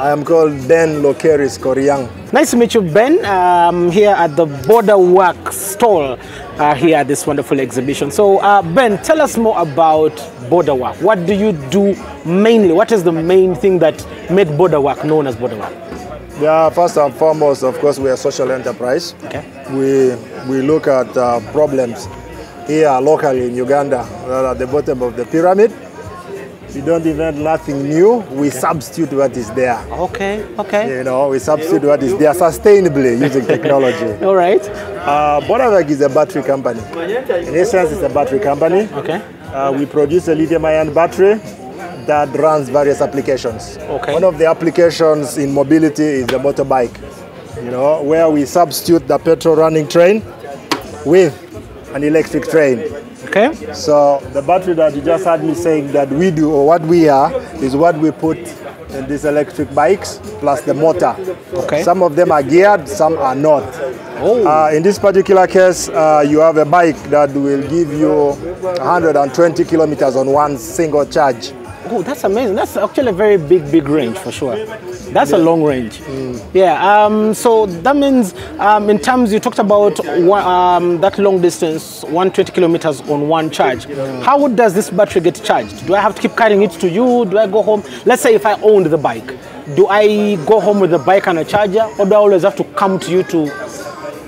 I am called Ben Lokeris Koriang. Nice to meet you, Ben. I'm here at the Boda Werk stall here at this wonderful exhibition. So, Ben, tell us more about Boda Werk. What do you do mainly? What is the main thing that made Boda Werk known as Boda Werk? Yeah, first and foremost, of course, we are a social enterprise. Okay. We look at problems here locally in Uganda at the bottom of the pyramid. We don't invent nothing new. We substitute what is there. Okay, okay. You know, we substitute what is there sustainably using technology. All right. Boda Werk is a battery company. In essence, it's a battery company. Okay. We produce a lithium-ion battery that runs various applications. Okay. One of the applications in mobility is the motorbike. You know, where we substitute the petrol-running train with an electric train. Okay. So the battery that you just heard me saying that we do, or what we are, is what we put in these electric bikes plus the motor. Okay. Some of them are geared, some are not. Oh. In this particular case, you have a bike that will give you 120 kilometers on one single charge. Oh, that's amazing. That's actually a very big range for sure. That's a long range. Mm. Yeah. So that means in terms you talked about that long distance, 120 kilometers on one charge. Mm. How does this battery get charged? Do I have to keep carrying it to you? Do I go home? Let's say if I owned the bike, do I go home with the bike and a charger, or do I always have to come to you to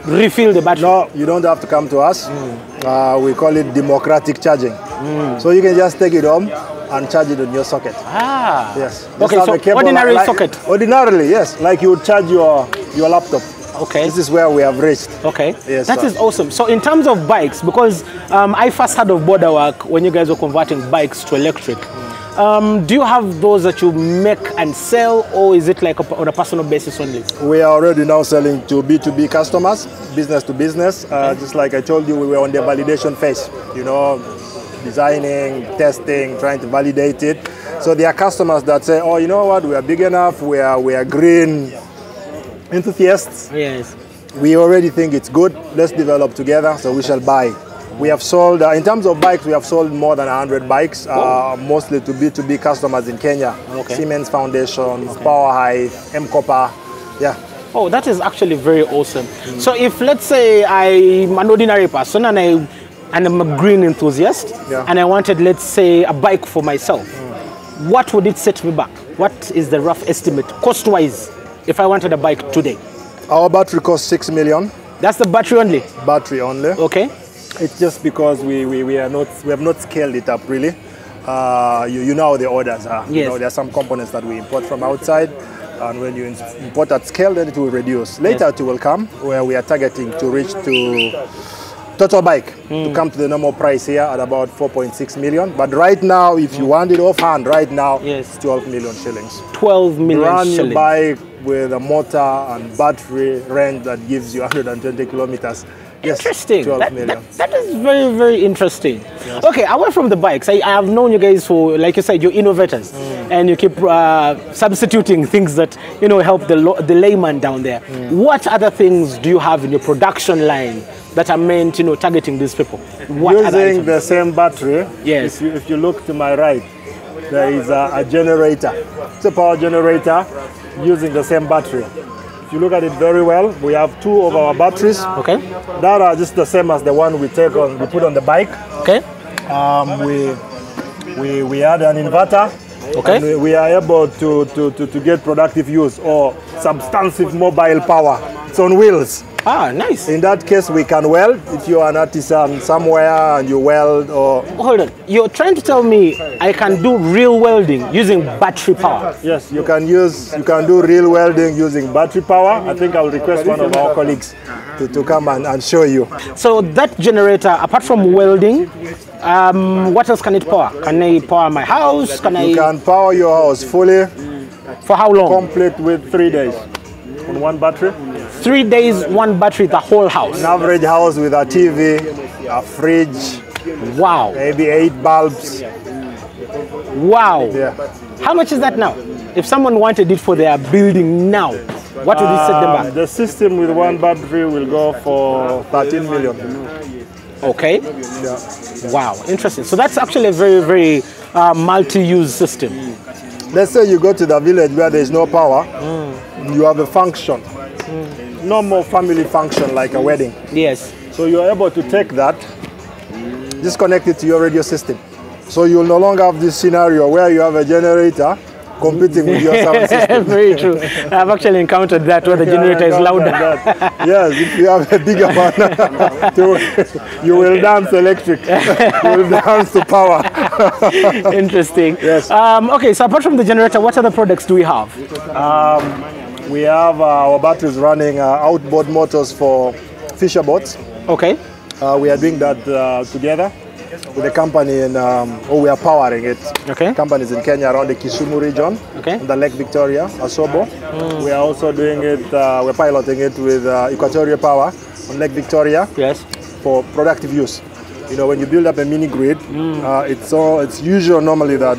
refill the battery? No, you don't have to come to us. Mm. We call it democratic charging. Mm. So you can just take it home and charge it on your socket. Ah. Yes. Okay, so ordinary socket. Ordinarily, yes. Like you would charge your laptop. Okay. This is where we have reached. Okay. Yes. That is awesome. So in terms of bikes, because I first heard of Boda Werk when you guys were converting bikes to electric. Mm. Do you have those that you make and sell, or is it like on a personal basis only? We are already now selling to B2B customers, business to business. Okay. Just like I told you, we were on the validation phase, you know, designing, testing, trying to validate it. So there are customers that say, oh, you know what, we are big enough, we are green enthusiasts. Yes. We already think it's good, let's develop together, so we shall buy. We have sold, in terms of bikes, we have sold more than 100 bikes, mostly to B2B customers in Kenya. Okay. Siemens Foundation, okay. Power High, M-Copper, yeah. Oh, that is actually very awesome. Mm. So if, let's say, I'm an ordinary person and I'm a green enthusiast, yeah, and I wanted, let's say, a bike for myself, mm, what would it set me back? What is the rough estimate, cost-wise, if I wanted a bike today? Our battery costs 6 million. That's the battery only? Battery only. Okay. It's just because we have not scaled it up, really. You know how the orders are. Yes. You know, there are some components that we import from outside, and when you import at scale, then it will reduce. Later, yes, it will come, where we are targeting to reach to total bike, mm, to come to the normal price here at about 4.6 million. But right now, if you want it offhand, right now, yes, 12 million shillings. 12 million shillings. Run bike with a motor and battery range that gives you 120 kilometers. Yes, interesting. 12 million. That is very, very interesting. Yes. Okay, away from the bikes, I have known you guys for, like you said, you're innovators, mm, and you keep substituting things that, you know, help the layman down there. Mm. What other things do you have in your production line that are meant, you know, targeting these people? Using the same battery. Yes. If you look to my right, there is a generator. It's a power generator using the same battery. If you look at it very well, we have two of our batteries. Okay. That are just the same as the one we take on, we put on the bike. Okay. We add an inverter. Okay. And we are able to get productive use or substantive mobile power. It's on wheels. Ah, nice. In that case, we can weld. If you are an artisan somewhere and you weld or... Hold on. You're trying to tell me I can do real welding using battery power? Yes, you can do real welding using battery power. I think I'll request one of our colleagues to come and show you. So that generator, apart from welding, what else can it power? Can I power my house? You can power your house fully. For how long? Complete with 3 days on one battery. 3 days, one battery, the whole house. An average house with a TV, a fridge. Wow. Maybe 8 bulbs. Wow. Yeah. How much is that now? If someone wanted it for their building now, what would it set them back? The system with one battery will go for 13 million. Okay. Yeah. Wow. Interesting. So that's actually a very, very multi-use system. Let's say you go to the village where there's no power, you have a function, normal family function like a wedding. Yes. So you're able to take that, disconnect it to your radio system. So you'll no longer have this scenario where you have a generator competing with your sound system. Very true. I've actually encountered that where the generator is louder. Yes, if you have a bigger one, you will dance electric. You will dance to power. Interesting. Yes. Okay, so apart from the generator, what other products do we have? We have our batteries running outboard motors for fisher boats. Okay. We are doing that together with a company in, we are powering it. Okay. Companies in Kenya around the Kisumu region, okay, the Lake Victoria, Asobo. We are also doing it, we're piloting it with Equatorial Power on Lake Victoria. Yes. For productive use. You know, when you build up a mini grid, it's usual normally that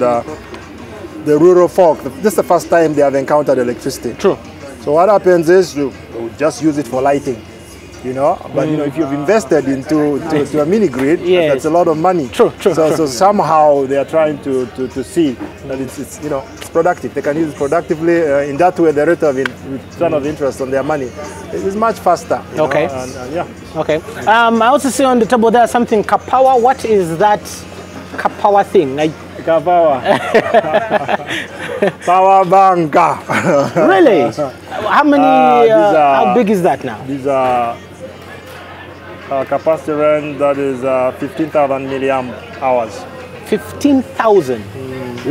the rural folk, this is the first time they have encountered electricity. True. So what happens is you just use it for lighting. You know, but you know, if you've invested into a mini grid, yes, that's a lot of money. True, true. So, true. So somehow they are trying to see that it's you know, it's productive. They can use it productively. In that way, the rate of return of interest on their money is much faster. Okay. And yeah. Okay. I also see on the table there something Kapawa. What is that Kapawa thing? Kapawa. Power banka. Really? How many? How big is that now? These are. Capacity range that is 15,000 milliamp hours. 15,000?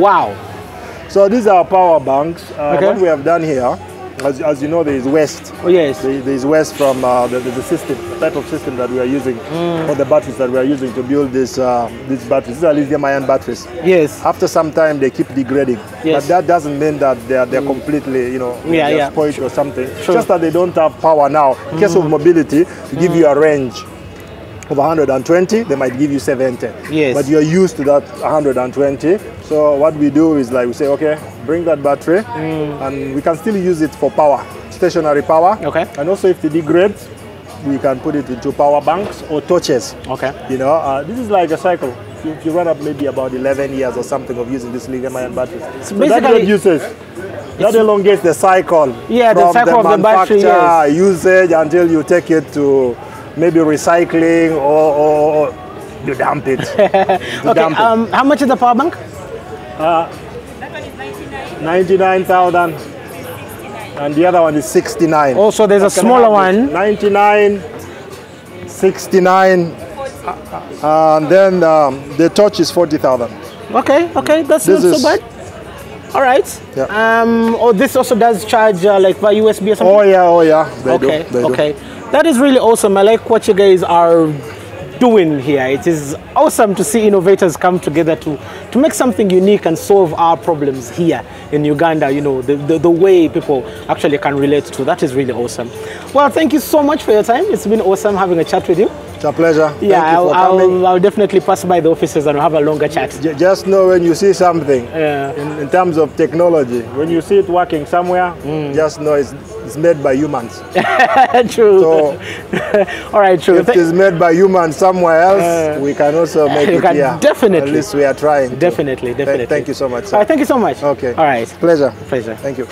Wow. So these are power banks. Okay. What we have done here, as you know, there is waste. Oh, yes. There is waste from the system, the type of system that we are using, or the batteries that we are using to build these batteries. These are lithium-ion batteries. Yes. After some time, they keep degrading. Yes. But that doesn't mean that they're completely, you know, spoiled or something. Sure. Just that they don't have power now. In case of mobility, to give you a range of 120, they might give you 70. Yes. But you're used to that 120. So what we do is like we say, okay, bring that battery, and we can still use it for power, stationary power. Okay. And also if it degrades, we can put it into power banks or torches. Okay. You know, this is like a cycle. You run up maybe about 11 years or something of using this lithium-ion battery. So that reduces. That elongates the cycle. Yeah, the cycle of the battery. Yes. Usage until you take it to maybe recycling or you dump it. Okay. How much is the power bank? That one is 99,000, and the other one is 69. Also, there's a smaller one. 99, 69, and then the torch is 40,000. Okay, okay, that's not so bad. All right. Yeah. Oh, this also does charge like by USB or something. Oh yeah, oh yeah. They do. That is really awesome. I like what you guys are doing here. It is awesome to see innovators come together to make something unique and solve our problems here in Uganda. You know, the way people actually can relate to. That is really awesome. Well, thank you so much for your time. It's been awesome having a chat with you. It's a pleasure. Yeah, I'll definitely pass by the offices and have a longer chat. Just know when you see something, in terms of technology, when you see it working somewhere, just know it's made by humans. True. So, all right, true. If it's made by humans somewhere else, we can also make it here. Definitely. At least we are trying. Definitely, definitely. Thank you so much, sir. All right, thank you so much. Okay. All right. Pleasure. Pleasure. Thank you.